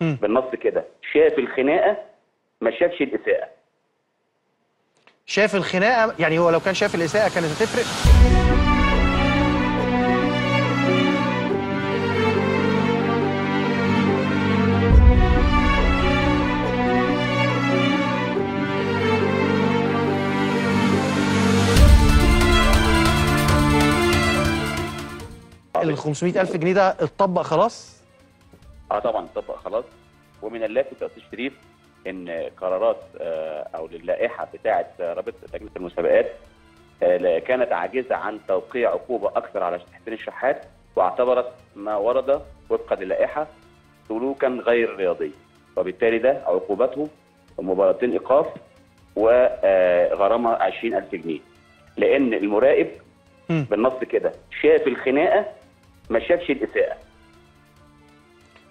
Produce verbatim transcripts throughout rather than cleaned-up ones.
بالنص كده، شاف الخناقه ما شافش الاساءه. شاف الخناقه، يعني هو لو كان شاف الاساءه كانت هتفرق. ال خمسمية ألف جنيه ده اتطبق خلاص؟ اه طبعا اتطبق خلاص. ومن اللافت يا استاذ شريف ان قرارات او اللائحه بتاعه رابطه لجنه المسابقات كانت عاجزه عن توقيع عقوبه اكثر على حسين الشحات، واعتبرت ما ورد وفقا للائحه سلوكا غير رياضي، وبالتالي ده عقوبته مباراتين ايقاف وغرامه عشرين ألف جنيه. لان المراقب بالنص كده شاف الخناقه ما شافش الاساءه.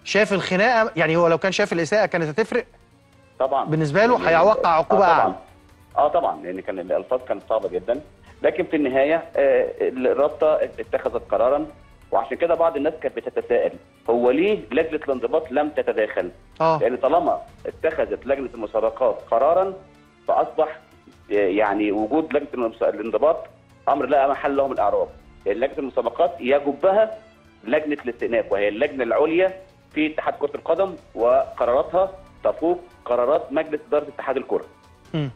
شاف الخناقه، يعني هو لو كان شاف الاساءه كانت هتفرق؟ طبعا بالنسبه له هيوقع عقوبه اعلى. اه طبعا، لان كان الالفاظ كانت صعبه جدا، لكن في النهايه الرابطه اتخذت قرارا. وعشان كده بعض الناس كانت بتتساءل هو ليه لجنه الانضباط لم تتداخل؟ آه. لان طالما اتخذت لجنه المسابقات قرارا فاصبح يعني وجود لجنه الانضباط امر لا محل له من الاعراب. لجنه المسابقات يجبها لجنه الاستئناف، وهي اللجنه العليا في اتحاد كره القدم، وقراراتها تفوق قرارات مجلس اداره اتحاد الكره. امم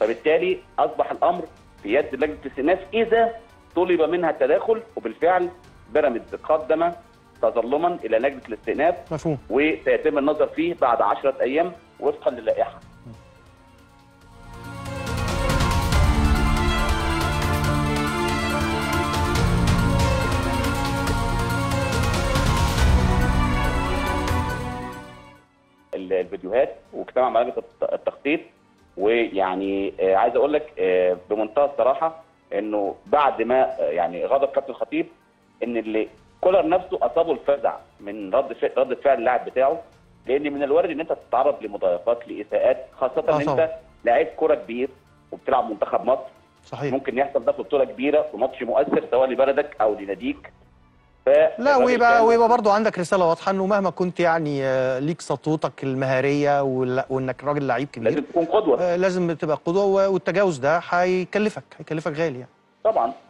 فبالتالي اصبح الامر في يد لجنه الاستئناف اذا طلب منها التداخل. وبالفعل بيراميدز قدم تظلما الى لجنه الاستئناف، مفهوم، وسيتم النظر فيه بعد عشرة ايام وفقا للائحه. الفيديوهات واجتمع مع لجنه التخطيط، ويعني عايز اقول لك بمنتهى الصراحه انه بعد ما يعني غضب كابتن خطيب ان اللي كولر نفسه اصابه الفزع من رد رده فعل اللاعب بتاعه، لان من الوارد ان انت تتعرض لمضايقات لاساءات، خاصه ان انت لعيب كره كبير وبتلعب منتخب مصر. صحيح، ممكن يحصل ده في بطوله كبيره في ماتش مؤثر سواء لبلدك او لناديك. لا، ويبقى ويبقى برضه عندك رساله واضحه انه مهما كنت يعني ليك سطوتك المهاريه وانك راجل لعيب كبير لازم تكون قدوه، لازم تبقى قدوه، والتجاوز ده هيكلفك هيكلفك غالي يعني. طبعا.